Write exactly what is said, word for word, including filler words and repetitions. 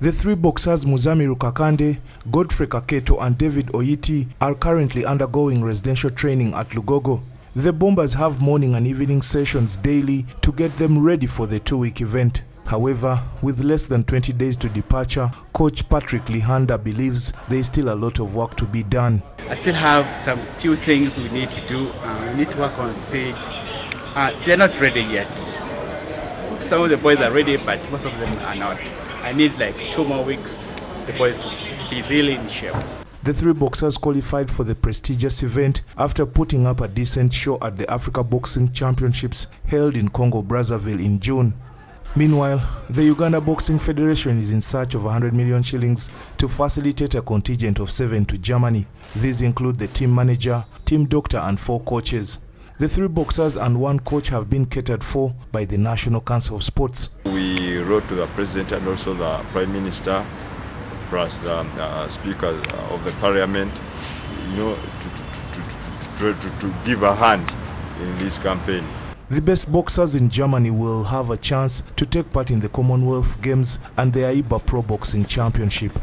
The three boxers Muzamir Kakande, Geoffrey Kakeeto and David Ayiti are currently undergoing residential training at Lugogo. The Bombers have morning and evening sessions daily to get them ready for the two-week event. However, with less than twenty days to departure, Coach Patrick Lihanda believes there is still a lot of work to be done. I still have some few things we need to do. Uh, we need to work on speed. Uh, they're not ready yet. Some of the boys are ready, but most of them are not. I need like two more weeks the boys to be really in shape. The three boxers qualified for the prestigious event after putting up a decent show at the Africa Boxing Championships held in Congo Brazzaville in June. Meanwhile, the Uganda Boxing Federation is in search of one hundred million shillings to facilitate a contingent of seven to Germany. These include the team manager, team doctor and four coaches. The three boxers and one coach have been catered for by the National Council of Sports. We wrote to the President and also the Prime Minister, plus the uh, Speaker of the Parliament, you know, to, to, to, to, to, to, to give a hand in this campaign. The best boxers in Germany will have a chance to take part in the Commonwealth Games and the Aiba Pro Boxing Championship.